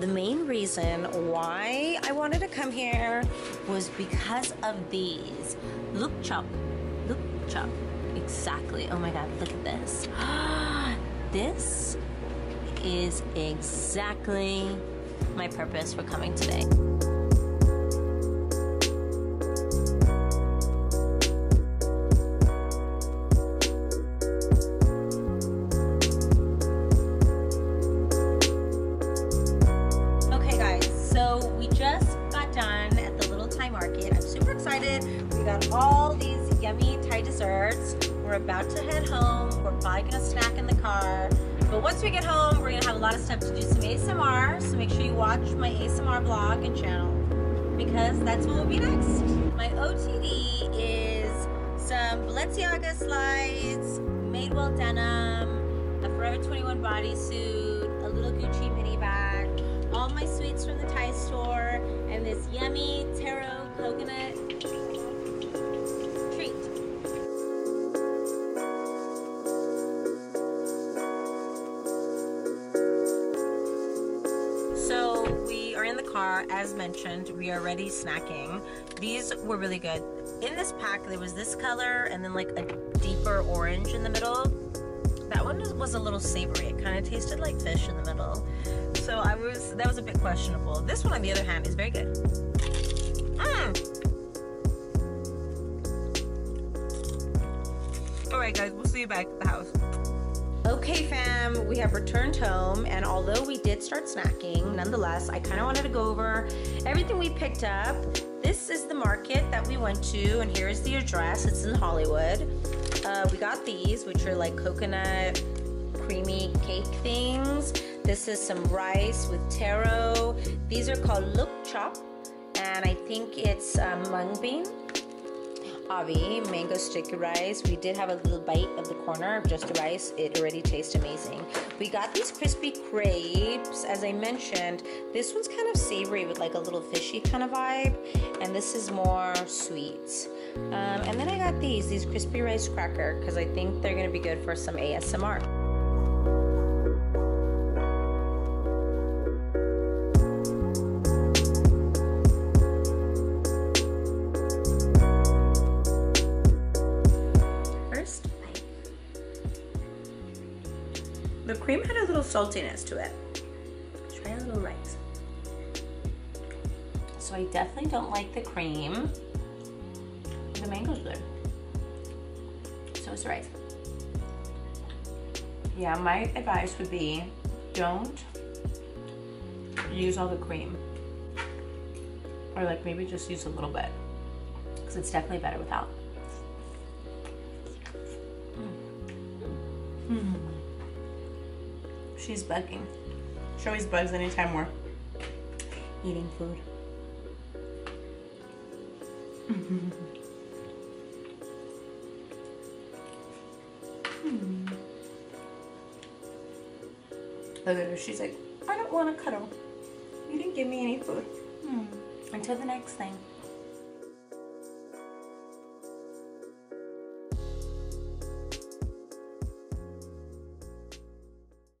The main reason why I wanted to come here was because of these. Luk chup. Exactly. Oh my God, look at this. This is exactly my purpose for coming today. About to head home. We're probably gonna snack in the car, but once we get home we're gonna have a lot of stuff to do, some ASMR, so make sure you watch my ASMR vlog and channel because that's what will be next. My OOTD is some Balenciaga slides, Madewell denim, a Forever 21 bodysuit, a little Gucci mini bag, all my sweets from the Thai store, and this yummy taro coconut . Car, as mentioned, we are already snacking. These were really good. In this pack, there was this color and then like a deeper orange in the middle. That one was a little savory. It kind of tasted like fish in the middle. So that was a bit questionable. This one, on the other hand, is very good. All right, guys, we'll see you back at the house. Okay fam, we have returned home, and although we did start snacking, nonetheless, I kind of wanted to go over everything we picked up. This is the market that we went to, and here is the address. It's in Hollywood. We got these, which are like coconut creamy cake things. This is some rice with taro. These are called luk chup, and I think it's mung bean. Avi, mango sticky rice. We did have a little bite of the corner of just the rice. It already tastes amazing. We got these crispy crepes. As I mentioned, this one's kind of savory with like a little fishy kind of vibe, and this is more sweet. And then I got these crispy rice cracker because I think they're gonna be good for some ASMR. The cream had a little saltiness to it. Try a little rice. So I definitely don't like the cream. The mango's good. So it's the rice. Yeah, my advice would be don't use all the cream. Or like maybe just use a little bit. Because it's definitely better without. She's bugging. She always bugs anytime we're eating food. Look at her. She's like, I don't want to cuddle. You didn't give me any food. Until the next thing.